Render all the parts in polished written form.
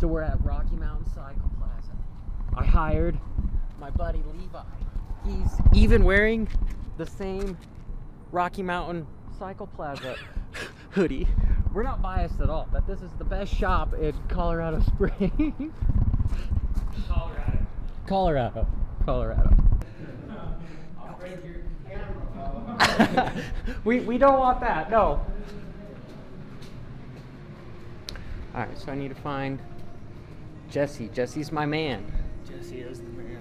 So we're at Rocky Mountain Cycle Plaza. I hired my buddy Levi. He's even wearing the same Rocky Mountain Cycle Plaza hoodie. We're not biased at all, but this is the best shop in Colorado Springs. Colorado. I'll break your camera. We don't want that, no. Alright, so I need to find Jesse. Jesse's my man. Jesse is the man.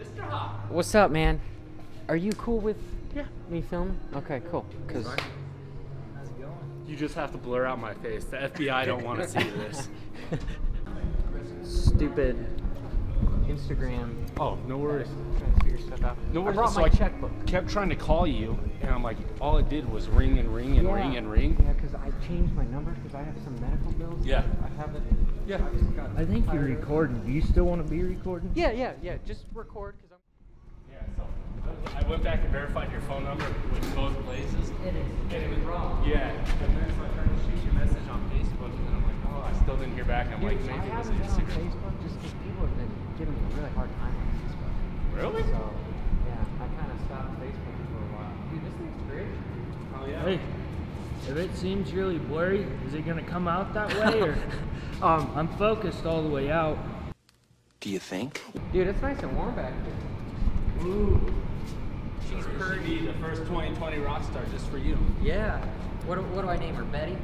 Mr. Hop. What's up, man? Are you cool with me filming? Okay, cool. Cause how's it going? You just have to blur out my face. The FBI don't want to see this. Stupid Instagram. Oh, no worries. Trying to figure stuff out. No worries. I brought my checkbook. Kept trying to call you, and I'm like, all it did was ring and ring and ring and ring. Yeah, because I changed my number because I have some medical bills. Yeah. I haven't. Yeah. I think you're recording. Do you still want to be recording? Yeah. Just record because I'm. Yeah. So I went back and verified your phone number with both places. It is. And it was wrong. Yeah. And then so I tried to shoot you a message on Facebook, and then I'm like, oh, I still didn't hear back. And I'm maybe it was a secret. Facebook just because people have been giving me a really hard time on Facebook. Really? So, yeah, I kind of stopped Facebook for a while. Dude, this thing's great. Oh, yeah. Hey, if it seems really blurry, is it going to come out that way? Or I'm focused all the way out. Do you think? Dude, it's nice and warm back here. Ooh. She's pretty. The first 2020 rock star just for you. Yeah. What do I name her? Betty?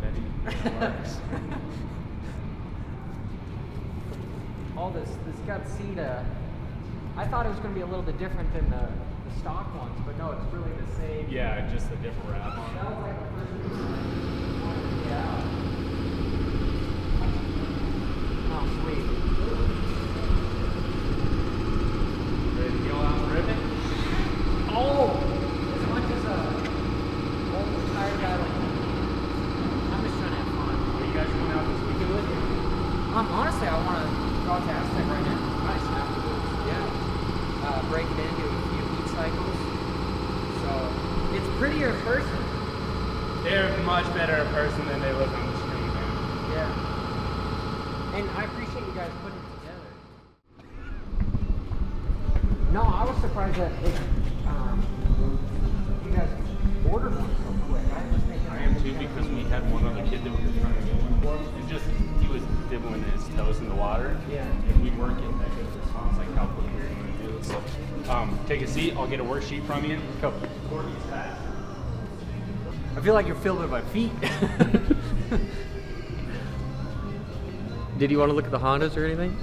Betty. Works. All this Gutsita, I thought it was going to be a little bit different than the stock ones, but no, it's really the same. Yeah, just a different wrap on it. That was like the first one. Yeah. Oh, sweet. Ready to go out and rip it? Oh! As much as an old retired guy like me, I'm just trying to have fun. Are you guys going out this weekend with me? Honestly, I want to to Aztec right now. Nice. Afterwards, yeah. Break it into a few heat cycles. So it's prettier in person. They're much better in person than they look on the screen now. Yeah. And I appreciate you guys putting it together. No, I was surprised that you guys ordered one so quick. I am too, because we had one other kid that we were trying to get one for. It just was dibbling his toes in the water. Yeah. If we weren't getting that good response, like how quickly we were going to do it. So, take a seat. I'll get a worksheet from you. Go. Courtney's fast. I feel like you're filming my feet. Did you want to look at the Hondas or anything?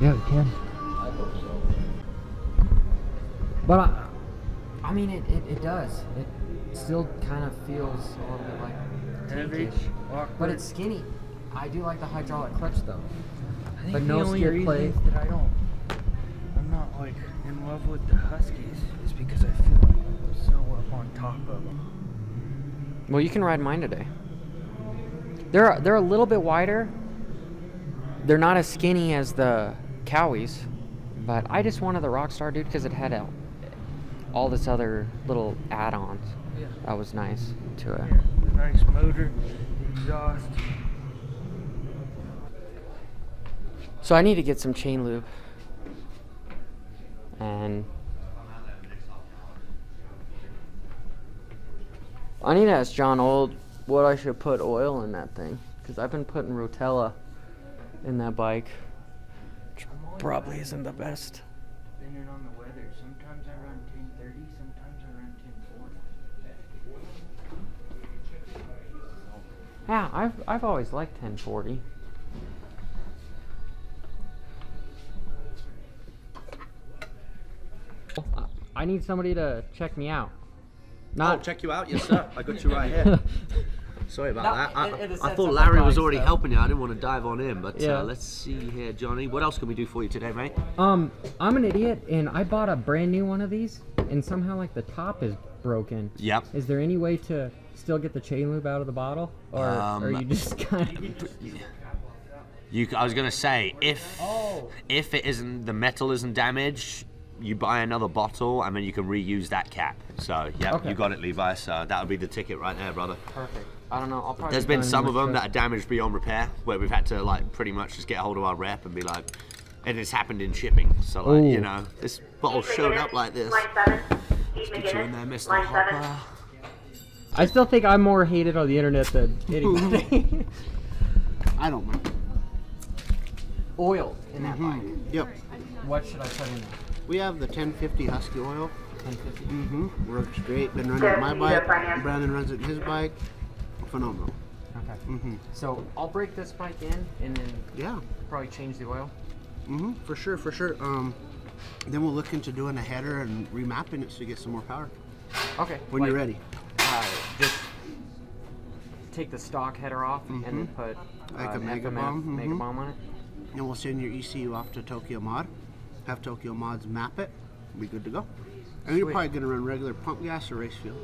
Yeah, we can. I hope so. But I mean, it does. It still kind of feels a little bit like heavy, but it's skinny. I do like the hydraulic clutch though. I think but the only reason that I'm not like in love with the Huskies is because I feel like I'm so up on top of them. Well, you can ride mine today. They're a little bit wider. They're not as skinny as the Cowies, but I just wanted the Rockstar, dude, because it had all this other little add-ons. Yeah. That was nice to it. Yeah, the nice motor, exhaust. So I need to get some chain lube, and I need to ask John Old what I should put oil in that thing, because I've been putting Rotella in that bike, which probably isn't the best. Depending on the weather, sometimes I run 1030, sometimes I run 1040. Yeah, I've always liked 1040. I need somebody to check me out. Not check you out, yes sir. I got you right here. Sorry about that. I thought Larry was already helping you. I didn't want to dive on him, but let's see here, Johnny. What else can we do for you today, mate? I'm an idiot, and I bought a brand new one of these, and somehow like the top is broken. Yep. Is there any way to still get the chain lube out of the bottle, or are you just kind of? I was gonna say if it isn't the metal isn't damaged. you buy another bottle and then you can reuse that cap. So yeah, okay. You got it, Levi. So that'll be the ticket right there, brother. Perfect. I don't know. I'll probably There's been some of them that are damaged beyond repair, where we've had to like pretty much just get a hold of our rep and be like, and it's happened in shipping. So like, you know, this bottle showed up like this. Get you in there, Mr. Hopper. I still think I'm more hated on the internet than anybody. I don't mind. Oil in that bike. Yep. What should I put in there? We have the 1050 Husky oil. 1050. Mm-hmm. Works great. Been running on my bike. Brandon runs it on his bike. Phenomenal. Okay. Mm-hmm. So I'll break this bike in and then probably change the oil. Mm-hmm. For sure. For sure. Then we'll look into doing a header and remapping it so you get some more power. Okay. When you're ready. Just take the stock header off and then put like a mega bomb, on it. And we'll send your ECU off to Tokyo Mod. Have Tokyo Mods map it. Be good to go. And you're probably gonna run regular pump gas or race fuel.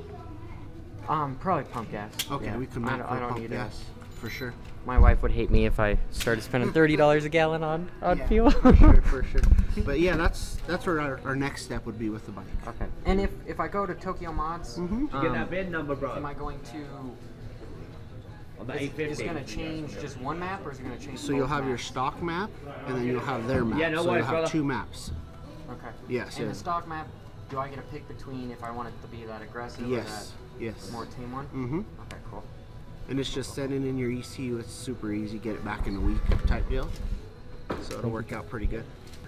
Probably pump gas. Okay, we can map for pump gas for sure. My wife would hate me if I started spending $30 a gallon on fuel. For sure, for sure. But yeah, that's where our next step would be with the bike. Okay. And if I go to Tokyo Mods, you get that VIN number, bro. Am I going to? Is it going to change just one map, or is it going to change? So you'll have your stock map, and then you'll have their map. Yeah, no worries, brother. So you'll have two maps. Okay. Yes. And the stock map, do I get a pick between if I want it to be that aggressive or that more tame one? Mm-hmm. Okay, cool. And it's just sending in your ECU. It's super easy. Get it back in a week type deal. So it'll work out pretty good.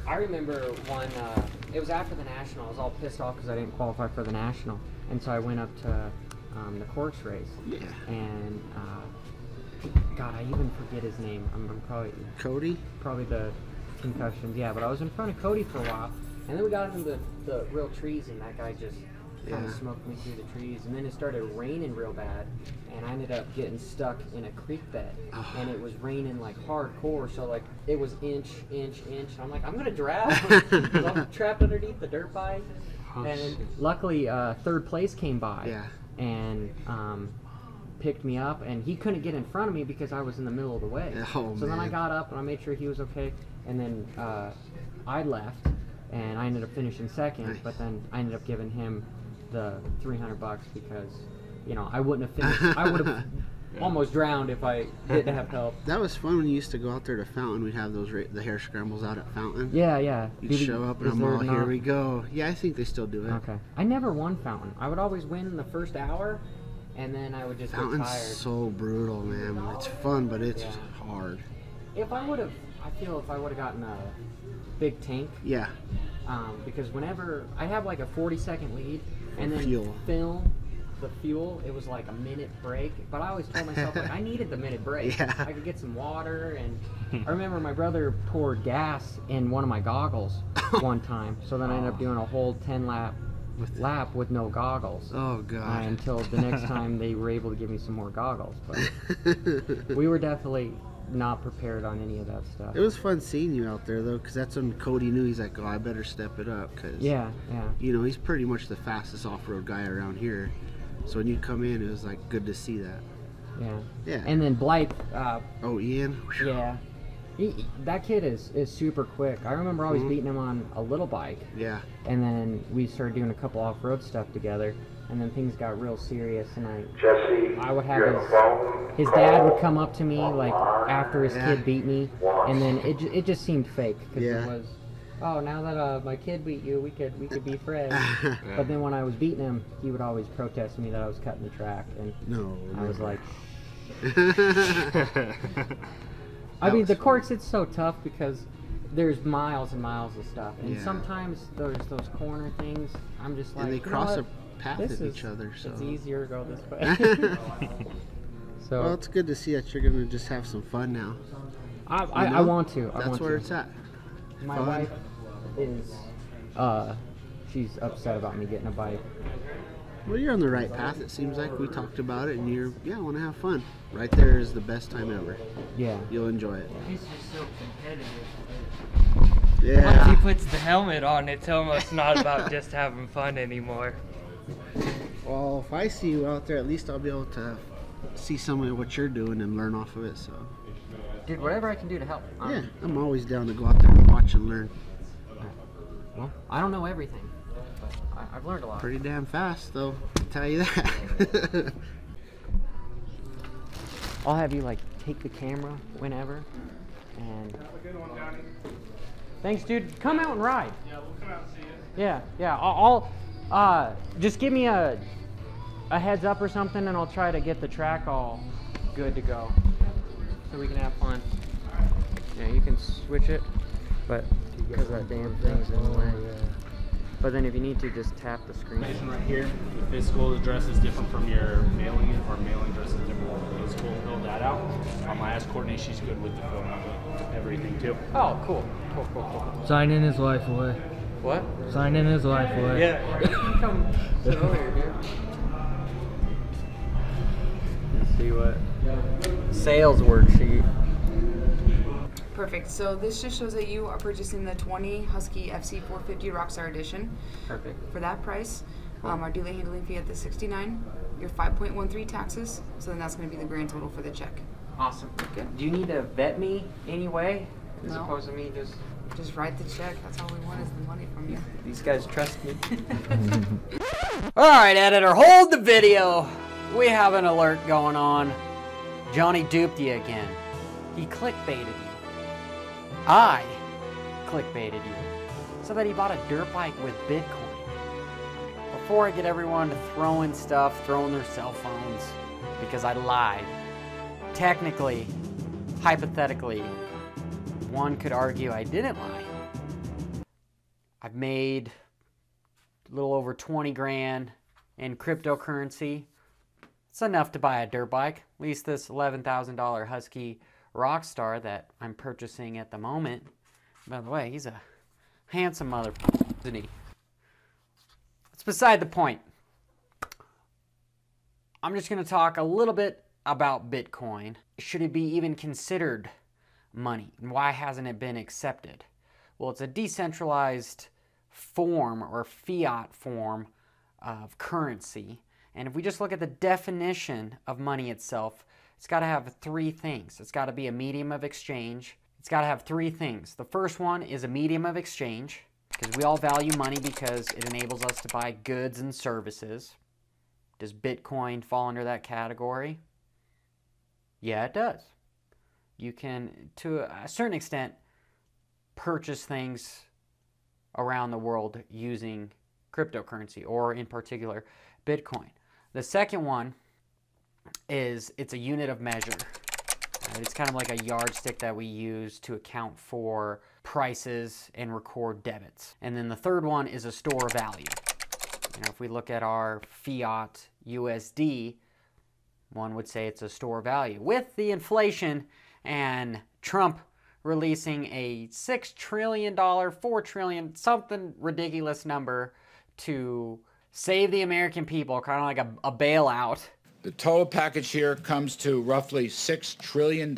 I remember one. It was after the national. I was all pissed off because I didn't qualify for the national, and so I went up to the course race. Yeah. And. God, I even forget his name. I'm probably Cody. Probably the concussions. Yeah, but I was in front of Cody for a while, and then we got into the real trees, and that guy just kind of smoked me through the trees. And then it started raining real bad, and I ended up getting stuck in a creek bed, and it was raining like hardcore. So like it was inch. I'm like, I'm gonna drown. I'm trapped underneath the dirt bike. Oh, and luckily, third place came by. Yeah. And picked me up, and he couldn't get in front of me because I was in the middle of the way. Oh, so then I got up and I made sure he was okay, and then I left, and I ended up finishing second. Nice. But then I ended up giving him the $300 because, you know, I wouldn't have finished. I would have almost drowned if I didn't have help. That was fun when you used to go out there to Fountain. We'd have those the hair scrambles out at Fountain. Yeah, yeah. You'd show up and I'm all, here we go. Yeah, I think they still do it. Okay. I never won Fountain. I would always win in the first hour. And then I would just Fountain's tired. So brutal, man. It's fun, but it's hard. If I would have, I feel if I would have gotten a big tank. Yeah. Because whenever I have like a 40-second lead, and then film the fuel, it was like a minute break. But I always told myself like I needed the minute break. Yeah. I could get some water, and I remember my brother poured gas in one of my goggles one time. So then I ended up doing a whole 10-lap. With no goggles. Oh god! Until the next time they were able to give me some more goggles, but we were definitely not prepared on any of that stuff. It was fun seeing you out there though, because that's when Cody knew. He's like, "Oh, I better step it up," because you know, he's pretty much the fastest off-road guy around here. So when you come in, it was like good to see that. Yeah. Yeah. And then Blythe. Ian. Yeah. That kid is super quick. I remember always beating him on a little bike. Yeah. And then we started doing a couple off-road stuff together, and then things got real serious. And I would have his dad would come up to me like after his kid beat me, and then it just seemed fake because it was, oh, now that my kid beat you, we could be friends. But then when I was beating him, he would always protest me that I was cutting the track, and I was like. I mean, the course, it's so tough because there's miles and miles of stuff. And sometimes there's those corner things. I'm just like, and they cross a path with each other. So it's easier to go this way. So, well, it's good to see that you're going to just have some fun now. I want to. That's where it's at. My wife is, she's upset about me getting a bike. Well, you're on the right path, it seems like. We talked about it, and you're, want to have fun. Right there is the best time ever. Yeah. You'll enjoy it. He's just so competitive. Yeah. Once he puts the helmet on, it's almost not about just having fun anymore. Well, if I see you out there, at least I'll be able to see some of what you're doing and learn off of it, so. Dude, whatever I can do to help. I'm always down to go out there and watch and learn. Well, I don't know everything, but I've learned a lot. Pretty damn fast, though, I'll tell you that. I'll have you, like, take the camera whenever, and... Have a good one, Johnny. Thanks, dude. Come out and ride. Yeah, we'll come out and see you. Yeah, yeah. I'll just give me a heads up or something, and I'll try to get the track all good to go so we can have fun. Yeah, you can switch it, but because that damn thing's in the way. But then if you need to, just tap the screen. Right here, the physical address is different from your mailing, or mailing address is different from the physical. Fill that out. I asked Courtney, she's good with the phone number, everything too. Oh, cool. Cool. Sign in his life away. What? Sign in his life away. Yeah. Come sit over here, dude. Let's see what. Sales worksheet. Perfect. So this just shows that you are purchasing the 20 Husky FC450 Rockstar Edition. Perfect. For that price, our dealer handling fee at the 69, your 5.13 taxes. So then that's going to be the grand total for the check. Awesome. Good. Do you need to vet me anyway, as opposed to me just write the check? That's all we want is the money from you. These guys trust me. All right, editor, hold the video. We have an alert going on. Johnny duped you again. He clickbaited you. I clickbaited you so that he bought a dirt bike with Bitcoin. Before I get everyone to throwing stuff, throwing their cell phones, because I lied. Technically, hypothetically, one could argue I didn't lie. I've made a little over 20 grand in cryptocurrency. It's enough to buy a dirt bike, at least this $11,000 Husky Rockstar that I'm purchasing at the moment. By the way, he's a handsome motherfucker, isn't he? It's beside the point. I'm just going to talk a little bit about Bitcoin. Should it be even considered money? And why hasn't it been accepted? Well, it's a decentralized form or fiat form of currency. And if we just look at the definition of money itself, it's got to have three things. It's got to be a medium of exchange. It's got to have three things. The first one is a medium of exchange, because we all value money because it enables us to buy goods and services. Does Bitcoin fall under that category? Yeah, it does. You can, to a certain extent, purchase things around the world using cryptocurrency, or in particular, Bitcoin. The second one is it's a unit of measure. It's kind of like a yardstick that we use to account for prices and record debits. And then the third one is a store of value. You know, if we look at our fiat USD, one would say it's a store of value. With the inflation and Trump releasing a $6 trillion, $4 trillion, something ridiculous number to save the American people, kind of like a bailout. The total package here comes to roughly $6 trillion.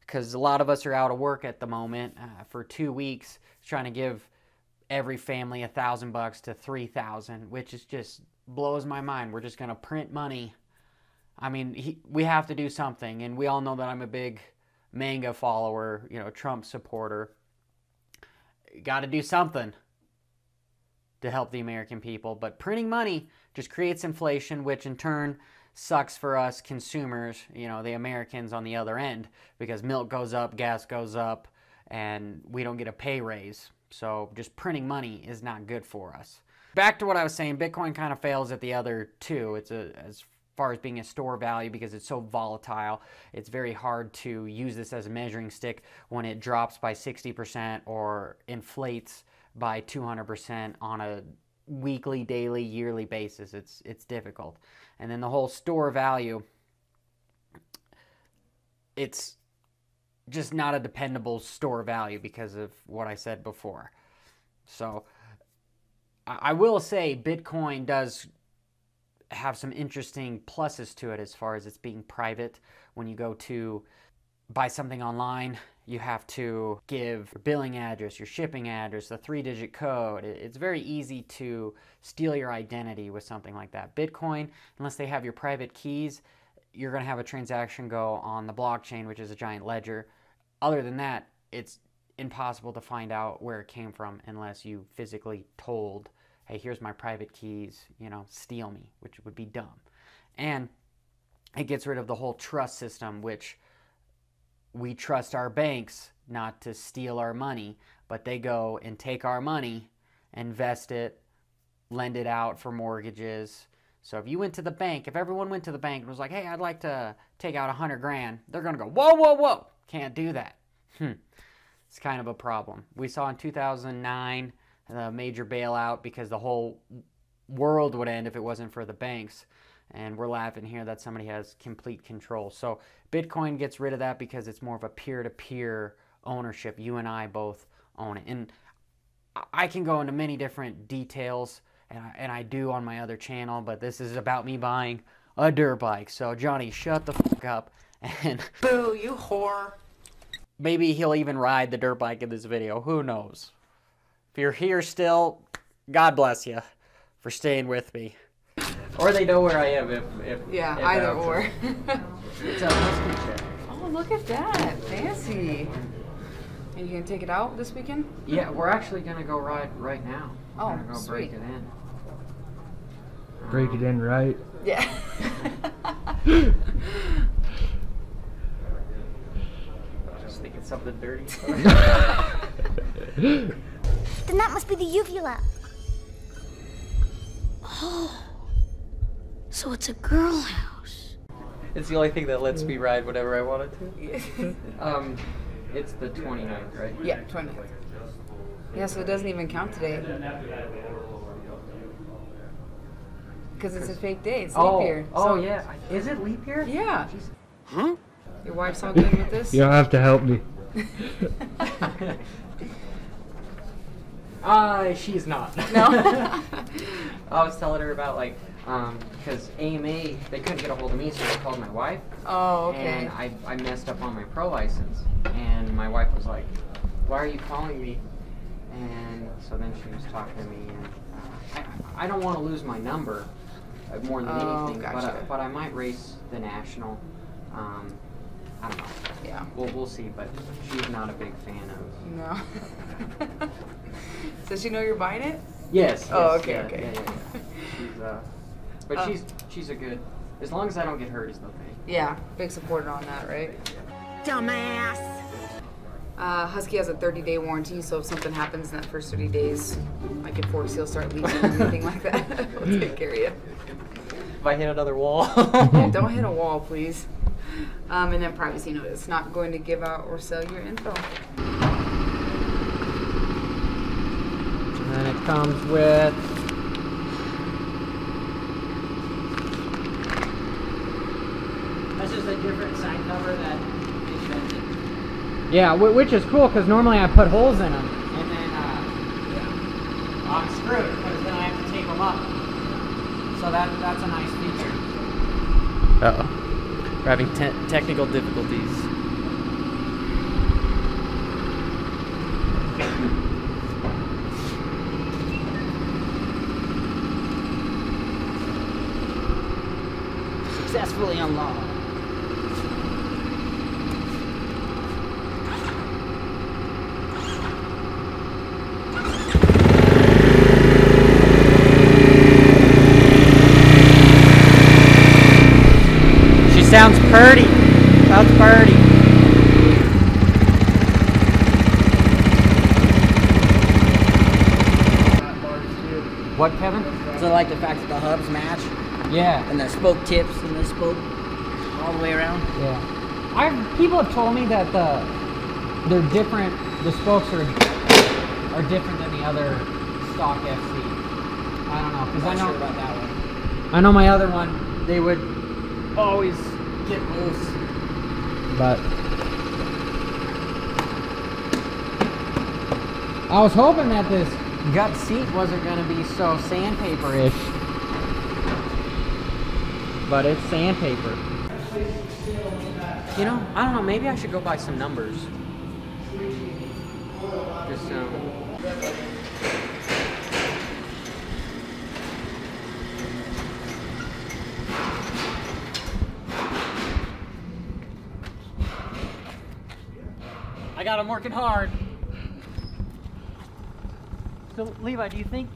Because a lot of us are out of work at the moment for 2 weeks, trying to give every family $1,000 to $3,000, which is just blows my mind. We're just going to print money. I mean, we have to do something, and we all know that I'm a big manga follower, you know, Trump supporter. Got to do something to help the American people, but printing money just creates inflation, which in turn sucks for us consumers, you know, the Americans on the other end, because milk goes up, gas goes up, and we don't get a pay raise. So just printing money is not good for us. Back to what I was saying, Bitcoin kind of fails at the other two. It's as far as being a store of value, because it's so volatile. It's very hard to use this as a measuring stick when it drops by 60% or inflates by 200% on a weekly, daily, yearly basis. It's difficult. And then the whole store value, it's just not a dependable store value because of what I said before. So I will say Bitcoin does have some interesting pluses to it as far as it's being private. When you go to buy something online, you have to give your billing address, your shipping address, the 3-digit code. It's very easy to steal your identity with something like that. Bitcoin, unless they have your private keys, you're going to have a transaction go on the blockchain, which is a giant ledger. Other than that, it's impossible to find out where it came from unless you physically told, hey, here's my private keys, you know, steal me, which would be dumb. And it gets rid of the whole trust system, which we trust our banks not to steal our money, but they go and take our money, invest it, lend it out for mortgages. So if you went to the bank, if everyone went to the bank and was like, hey, I'd like to take out 100 grand, they're going to go, whoa, whoa, whoa, can't do that. It's kind of a problem. We saw in 2009 the major bailout because the whole world would end if it wasn't for the banks. And we're laughing here that somebody has complete control. So Bitcoin gets rid of that because it's more of a peer-to-peer ownership. You and I both own it. And I can go into many different details, and I do on my other channel, but this is about me buying a dirt bike. So Johnny, shut the fuck up. And boo, you whore. Maybe he'll even ride the dirt bike in this video. Who knows? If you're here still, God bless you for staying with me. Or they know where I am if yeah, if either or. It's a Husky check. Oh, look at that. Fancy. And you gonna take it out this weekend? Yeah, we're actually gonna go ride right now. Oh, we're gonna go sweet. Break it in. Break it in right? Yeah. Thinking something dirty. Then that must be the uvula. Oh, so it's a girl house. It's the only thing that lets me ride whatever I wanted to. It's the 29th, right? Yeah, 29th. Yeah, so it doesn't even count today because it's a fake day. It's leap year. Oh, so yeah. Is it leap year? Yeah. Huh? Your wife's all good with this? You don't have to help me. She's not. No? I was telling her about, like, because AMA, they couldn't get a hold of me, so they called my wife. Oh, okay. And I messed up on my pro license. And my wife was like, why are you calling me? And so then she was talking to me. And I don't want to lose my number more than anything. Gotcha. But I might race the national. I don't know. Yeah. We'll see, but she's not a big fan of. No. Does she know you're buying it? Yes. Oh, okay, yeah, okay. Yeah. She's, but she's a good. As long as I don't get hurt is the thing. Yeah, big supporter on that, right? Dumbass. Husky has a 30-day warranty, so if something happens in that first 30 days, like if fork seals start leaking or anything like that, we'll take care of you. If I hit another wall. Yeah, don't hit a wall, please. And then privacy notice, not going to give out or sell your info. And then it comes with this is a different side cover that they shredded. Yeah, which is cool because normally I put holes in them and then I'm screwed because then I have to tape them up. So that's a nice feature. Uh oh. We're having technical difficulties. Successfully unlocked. Sounds purty. Sounds purty. What, Kevin? So like the fact that the hubs match. Yeah. And the spoke tips and the spoke all the way around. Yeah. People have told me that they're different. The spokes are different than the other stock FC. I don't know because I know sure about that one. I know my other one. They would always. Get loose. But I was hoping that this gut seat wasn't going to be so sandpaper-ish. But it's sandpaper. You know, I don't know, maybe I should go buy some numbers. Just I'm working hard. So Levi, do you think,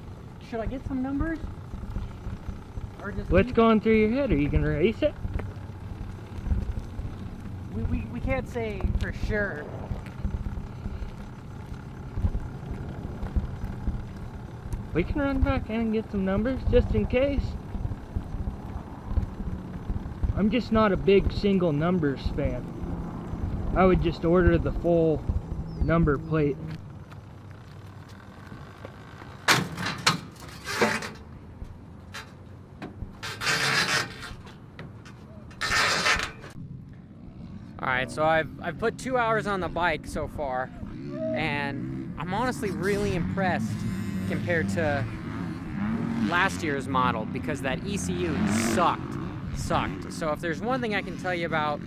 should I get some numbers? Or just what's going through your head? Are you going to race it? We can't say for sure. We can run back in and get some numbers just in case. I'm just not a big single numbers fan. I would just order the full number plate. Alright, so I've put 2 hours on the bike so far, and I'm honestly really impressed compared to last year's model, because that ECU sucked. So if there's one thing I can tell you about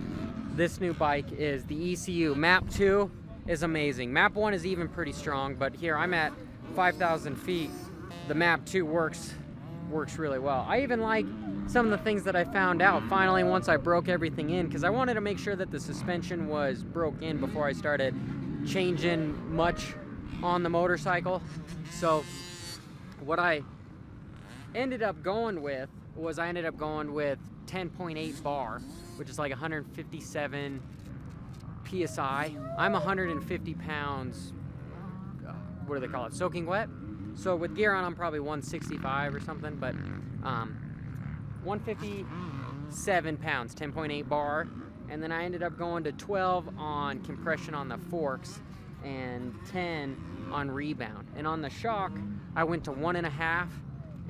this new bike is the ECU. Map 2 is amazing. Map 1 is even pretty strong, but here I'm at 5,000 feet. The Map 2 works really well. I even like some of the things that I found out finally once I broke everything in, because I wanted to make sure that the suspension was broke in before I started changing much on the motorcycle. So what I ended up going with was 10.8 bar, which is like 157 psi. I'm 150 pounds, what do they call it, soaking wet. So with gear on, I'm probably 165 or something, but 157 pounds, 10.8 bar. And then I ended up going to 12 on compression on the forks and 10 on rebound. And on the shock, I went to 1.5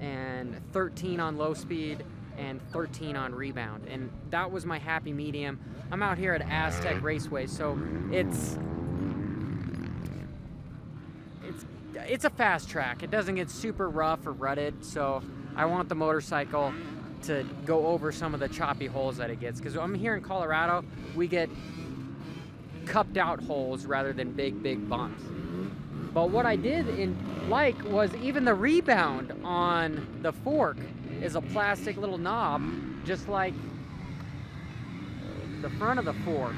and 13 on low speed and 13 on rebound. And that was my happy medium. I'm out here at Aztec Raceway, so it's a fast track. It doesn't get super rough or rutted, so I want the motorcycle to go over some of the choppy holes that it gets, because I'm here in Colorado, we get cupped out holes rather than big bumps. But what I did was even the rebound on the fork is a plastic little knob, just like the front of the fork.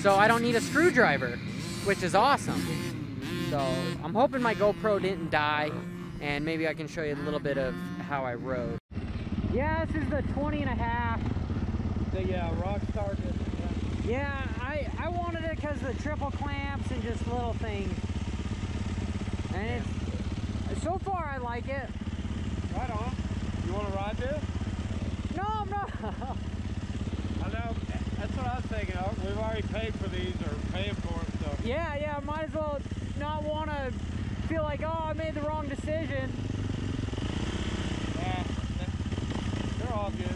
So I don't need a screwdriver, which is awesome. So I'm hoping my GoPro didn't die, and maybe I can show you a little bit of how I rode. Yeah, this is the 20.5. The Rockstar Edition. Yeah, I wanted it because the triple clamps and just little things. And it's, so far I like it. Right on. You want to ride this? No, I'm not. I know. That's what I was thinking. We've already paid for these, or paying for them. So. Yeah. I might as well not want to feel like, oh, I made the wrong decision. Yeah, they're all good.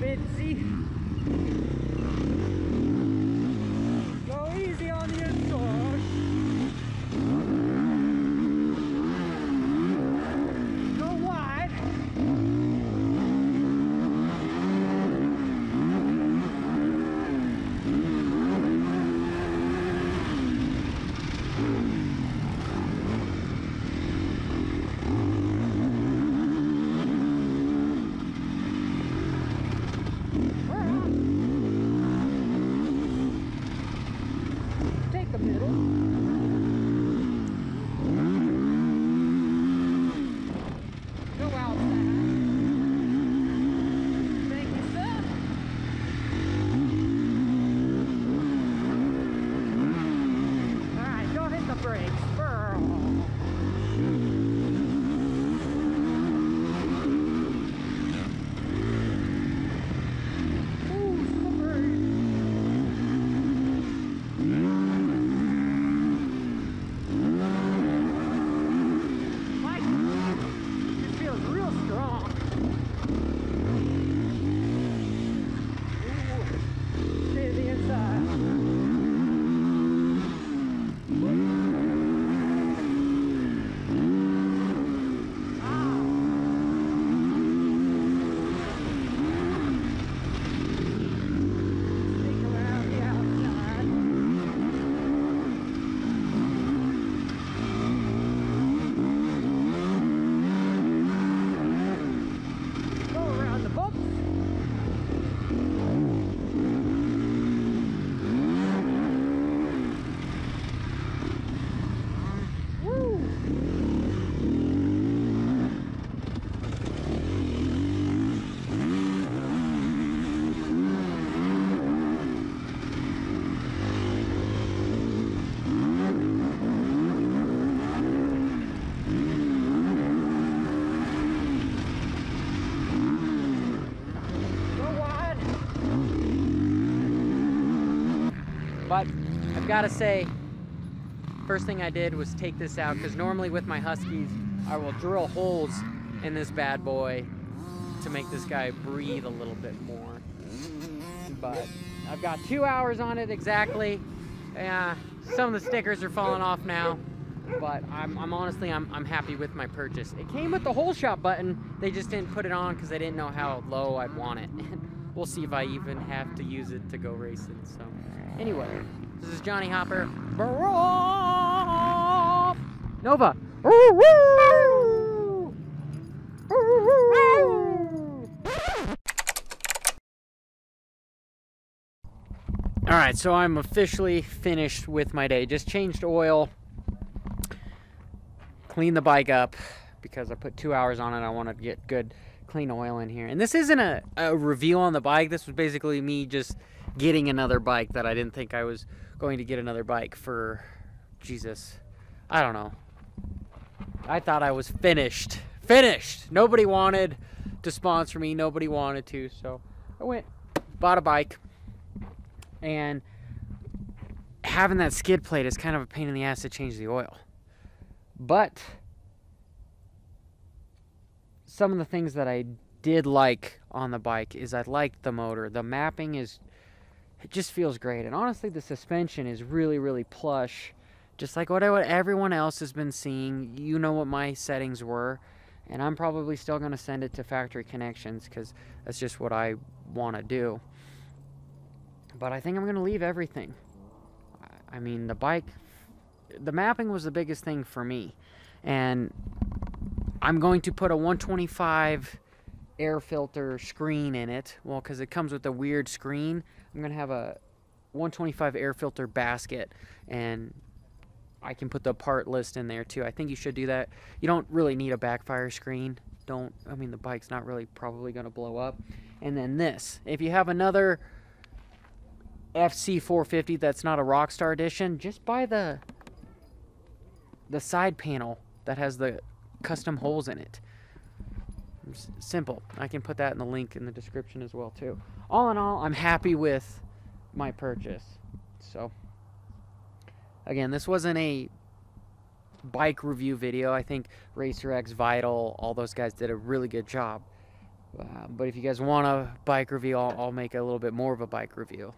bit. See? Go easy on your torque. Go wide. Gotta say, first thing I did was take this out, because normally with my Huskies I will drill holes in this bad boy to make this guy breathe a little bit more. But I've got 2 hours on it exactly. Some of the stickers are falling off now, but I'm honestly happy with my purchase. It came with the hole shot button. They just didn't put it on because they didn't know how low I'd want it. We'll see if I even have to use it to go racing. So anyway. This is Johnny Hopper. Nova. All right, so I'm officially finished with my day. Just changed oil, cleaned the bike up because I put 2 hours on it. I want to get good, clean oil in here. And this isn't a review on the bike. This was basically me just getting another bike that I didn't think I was going to get another bike for. Jesus, I don't know. I thought I was finished. Finished! Nobody wanted to sponsor me. Nobody wanted to. So I went, bought a bike. And having that skid plate is kind of a pain in the ass to change the oil. But some of the things that I did like on the bike is I liked the motor. The mapping is... it just feels great. And honestly, the suspension is really, really plush. Just like what everyone else has been seeing. You know what my settings were. And I'm probably still going to send it to Factory Connections because that's just what I want to do. But I think I'm going to leave everything. I mean, the bike, the mapping was the biggest thing for me. And I'm going to put a 125... air filter screen in it. Well, because it comes with a weird screen, I'm gonna have a 125 air filter basket, and I can put the part list in there too. I think you should do that. You don't really need a backfire screen. Don't, I mean, the bike's not really probably gonna blow up. And then this, if you have another FC450 that's not a Rockstar Edition, just buy the side panel that has the custom holes in it. Simple. I can put that in the link in the description as well too. All in all, I'm happy with my purchase. So again, this wasn't a bike review video. I think Racer X, Vital, all those guys did a really good job. But if you guys want a bike review, I'll make a little bit more of a bike review.